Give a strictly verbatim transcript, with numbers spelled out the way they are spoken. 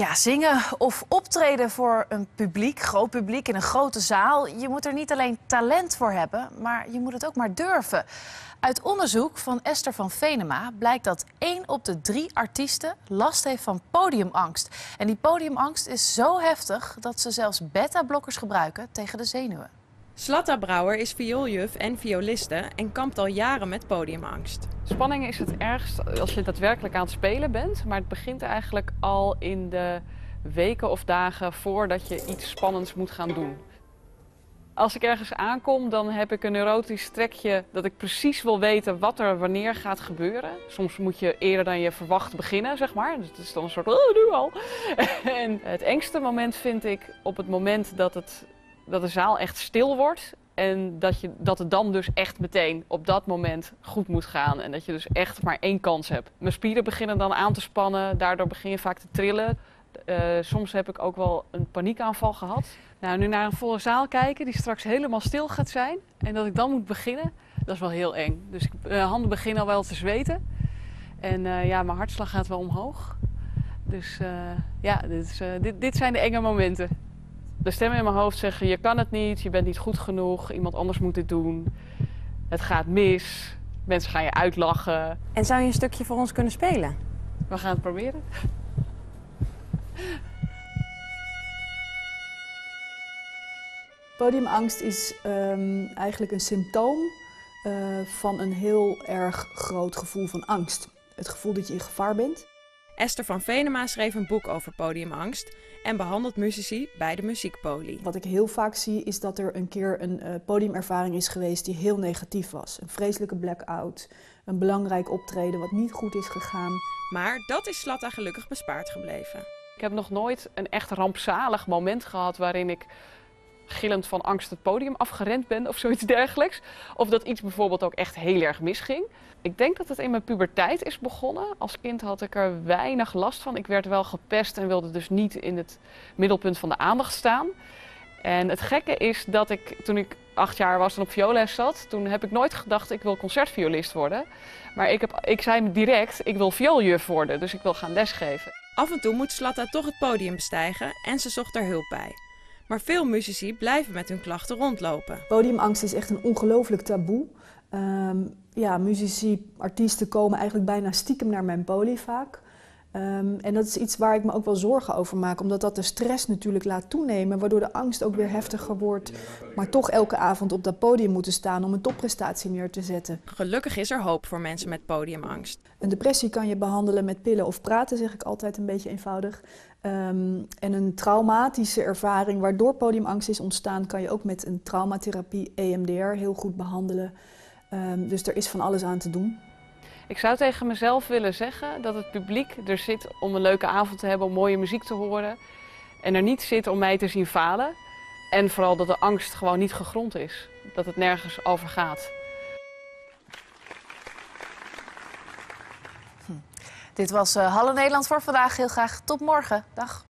Ja, zingen of optreden voor een publiek, groot publiek in een grote zaal. Je moet er niet alleen talent voor hebben, maar je moet het ook maar durven. Uit onderzoek van Esther van Venema blijkt dat één op de drie artiesten last heeft van podiumangst. En die podiumangst is zo heftig dat ze zelfs beta-blokkers gebruiken tegen de zenuwen. Zlata Brouwer is viooljuf en violiste en kampt al jaren met podiumangst. Spanning is het ergst als je daadwerkelijk aan het spelen bent, maar het begint eigenlijk al in de weken of dagen voordat je iets spannends moet gaan doen. Als ik ergens aankom, dan heb ik een neurotisch trekje dat ik precies wil weten wat er wanneer gaat gebeuren. Soms moet je eerder dan je verwacht beginnen, zeg maar. Dus het is dan een soort, oh, nu al. En het engste moment vind ik op het moment dat het... dat de zaal echt stil wordt en dat, je, dat het dan dus echt meteen op dat moment goed moet gaan. En dat je dus echt maar één kans hebt. Mijn spieren beginnen dan aan te spannen, daardoor begin je vaak te trillen. Uh, soms heb ik ook wel een paniekaanval gehad. Nou, nu naar een volle zaal kijken die straks helemaal stil gaat zijn en dat ik dan moet beginnen, dat is wel heel eng. Dus ik, mijn handen beginnen al wel te zweten en uh, ja, mijn hartslag gaat wel omhoog. Dus uh, ja, dit, is, uh, dit, dit zijn de enge momenten. De stemmen in mijn hoofd zeggen, je kan het niet, je bent niet goed genoeg, iemand anders moet dit doen. Het gaat mis, mensen gaan je uitlachen. En zou je een stukje voor ons kunnen spelen? We gaan het proberen. Podiumangst is um, eigenlijk een symptoom uh, van een heel erg groot gevoel van angst. Het gevoel dat je in gevaar bent. Esther van Venema schreef een boek over podiumangst en behandelt muzici bij de muziekpolie. Wat ik heel vaak zie is dat er een keer een uh, podiumervaring is geweest die heel negatief was. Een vreselijke blackout, een belangrijk optreden wat niet goed is gegaan. Maar dat is Zlata gelukkig bespaard gebleven. Ik heb nog nooit een echt rampzalig moment gehad waarin ik gillend van angst het podium afgerend ben of zoiets dergelijks. Of dat iets bijvoorbeeld ook echt heel erg misging. Ik denk dat het in mijn puberteit is begonnen. Als kind had ik er weinig last van. Ik werd wel gepest en wilde dus niet in het middelpunt van de aandacht staan. En het gekke is dat ik, toen ik acht jaar was en op vioolles zat, toen heb ik nooit gedacht ik wil concertviolist worden. Maar ik, heb, ik zei direct ik wil viooljuf worden, dus ik wil gaan lesgeven. Af en toe moet Zlata toch het podium bestijgen en ze zocht er hulp bij. Maar veel muzici blijven met hun klachten rondlopen. Podiumangst is echt een ongelooflijk taboe. Um, ja, muzici, artiesten komen eigenlijk bijna stiekem naar mijn poli vaak. Um, en dat is iets waar ik me ook wel zorgen over maak, omdat dat de stress natuurlijk laat toenemen, waardoor de angst ook weer heftiger wordt. Maar toch elke avond op dat podium moeten staan om een topprestatie neer te zetten. Gelukkig is er hoop voor mensen met podiumangst. Een depressie kan je behandelen met pillen of praten, zeg ik altijd een beetje eenvoudig. Um, en een traumatische ervaring waardoor podiumangst is ontstaan, kan je ook met een traumatherapie, E M D R, heel goed behandelen. Um, dus er is van alles aan te doen. Ik zou tegen mezelf willen zeggen dat het publiek er zit om een leuke avond te hebben, om mooie muziek te horen. En er niet zit om mij te zien falen. En vooral dat de angst gewoon niet gegrond is. Dat het nergens over gaat. Hm. Dit was Halle Nederland voor vandaag. Heel graag tot morgen. Dag.